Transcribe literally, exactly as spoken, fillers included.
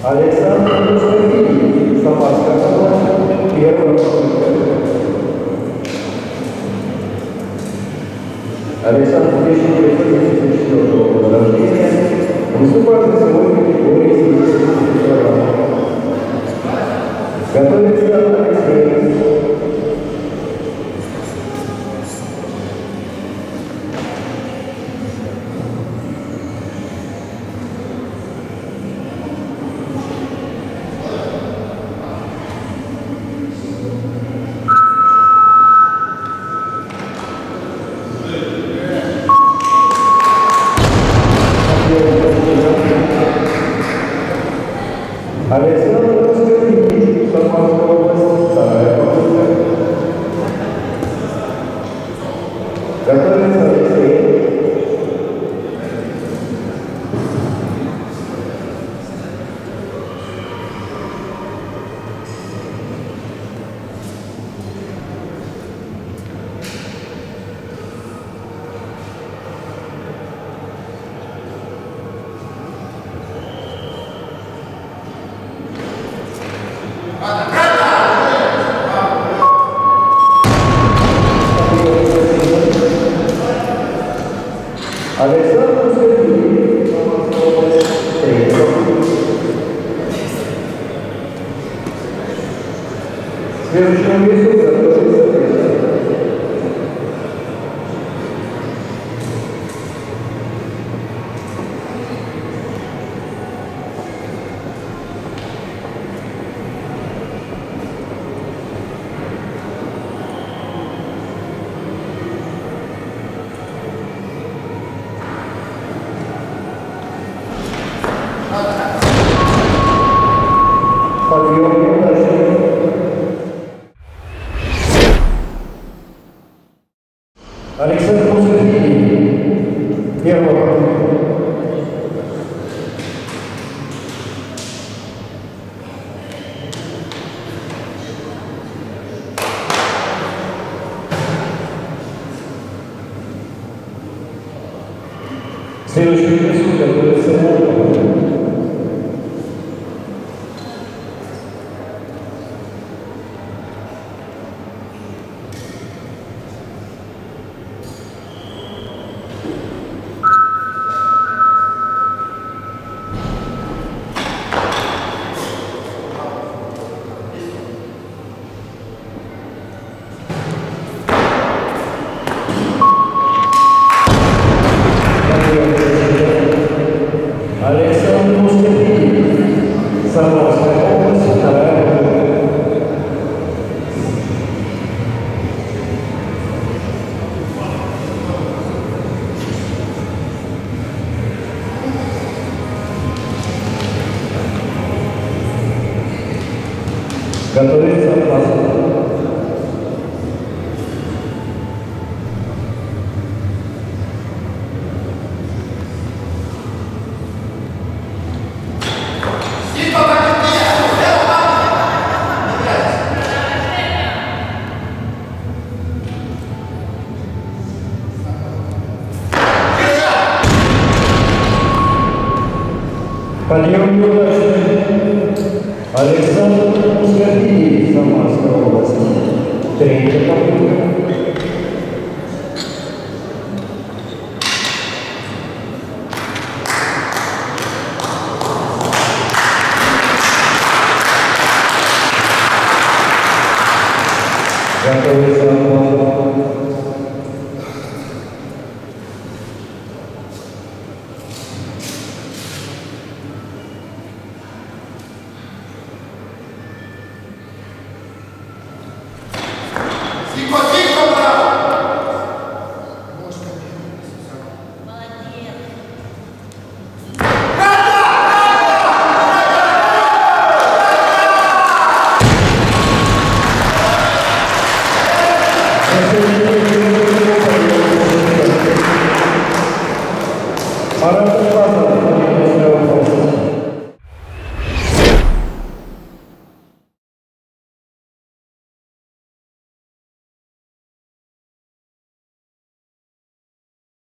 Александр Мускафиди, Самарская область, первая попытка. Александр тысяча девятьсот семьдесят четвёртого года рождения выступает на сегодня в категории семьдесят килограммов. Готовится к эксперименту. Александр Мускафиди, Самарская область, вторая попытка. Готовится к эксперименту. Александр Мускафиди, Самарская область, третья попытка. В следующем весу готовится к эксперименту. Подъем неудачный. Александр Мускафиди, первая попытка. Следующий рисунок готовится к Александр Мускафиди, Самарская область, вторая попытка. Готовится к посадке. Подъем неудачный. Александр Мускафиди, Самарская область, третья попытка.